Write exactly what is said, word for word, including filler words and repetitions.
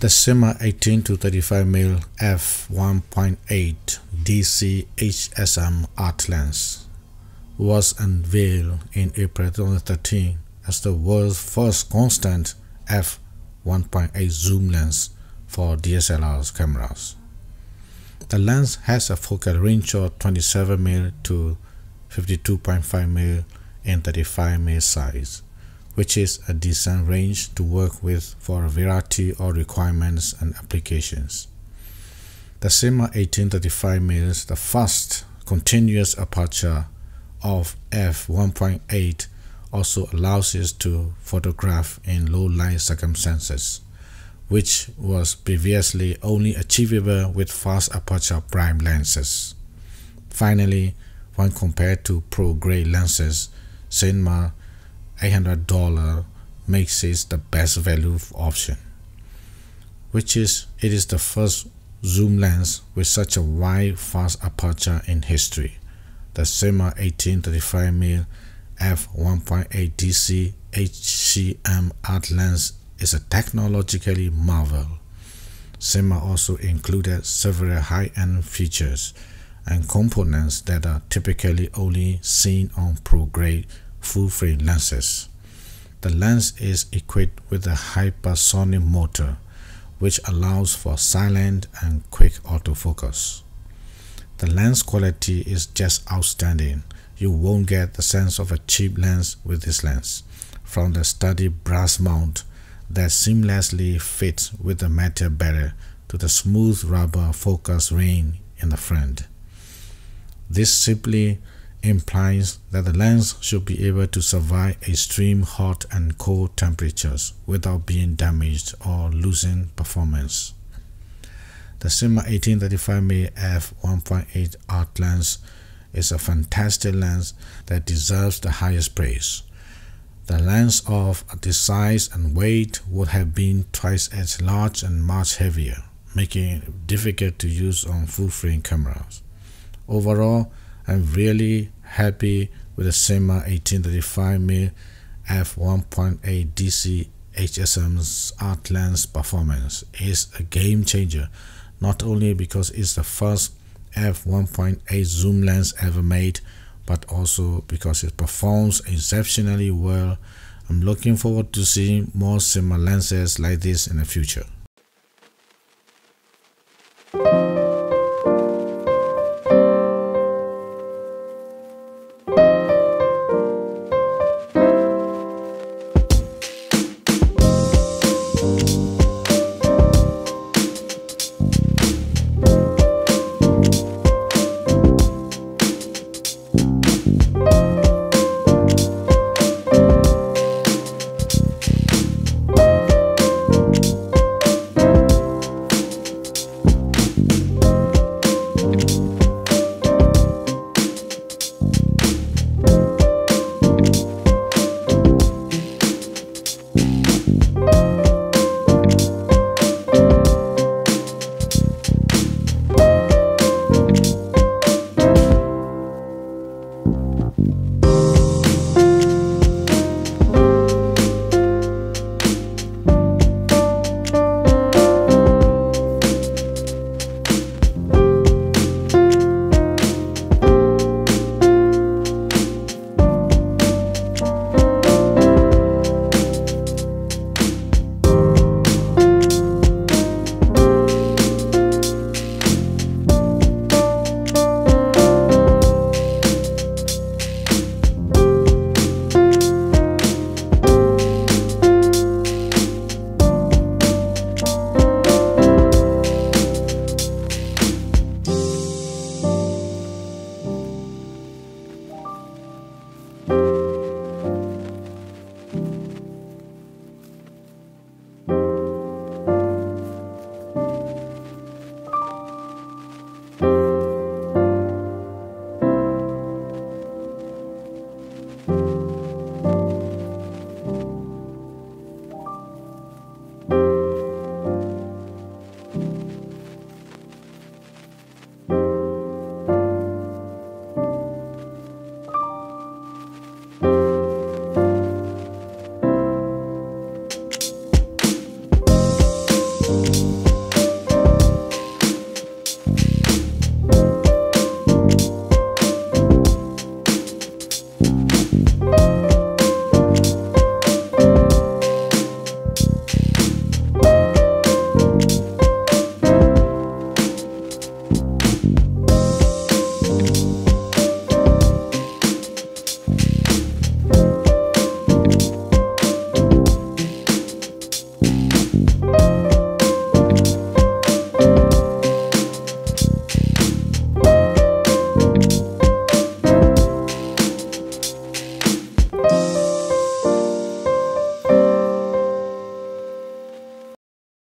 The Sigma eighteen to thirty-five millimeter f one point eight D C H S M art lens was unveiled in April twenty thirteen as the world's first constant f one point eight zoom lens for D S L R cameras. The lens has a focal range of twenty-seven millimeters to fifty-two point five millimeters and thirty-five millimeters size, which is a decent range to work with for a variety of requirements and applications. The Sigma eighteen to thirty-five millimeter is the first continuous aperture of f one point eight, also allows us to photograph in low light circumstances, which was previously only achievable with fast aperture prime lenses. Finally, when compared to pro-grade lenses, Sigma eight hundred dollars makes it the best value option, which is it is the first zoom lens with such a wide fast aperture in history. The Sigma eighteen to thirty-five millimeter f one point eight D C H S M art lens is a technologically marvel. Sigma also included several high-end features and components that are typically only seen on pro-grade full-frame lenses. The lens is equipped with a hypersonic motor, which allows for silent and quick autofocus. The lens quality is just outstanding. You won't get the sense of a cheap lens with this lens, from the sturdy brass mount that seamlessly fits with the metal barrel to the smooth rubber focus ring in the front. This simply implies that the lens should be able to survive extreme hot and cold temperatures without being damaged or losing performance. The Sigma eighteen to thirty-five millimeter f one point eight art lens is a fantastic lens that deserves the highest praise. The lens of this size and weight would have been twice as large and much heavier, making it difficult to use on full-frame cameras. Overall, I'm really happy with the Sigma eighteen to thirty-five millimeter f one point eight D C H S M's art lens performance. It's a game changer, not only because it's the first f one point eight zoom lens ever made, but also because it performs exceptionally well. I'm looking forward to seeing more Sigma lenses like this in the future.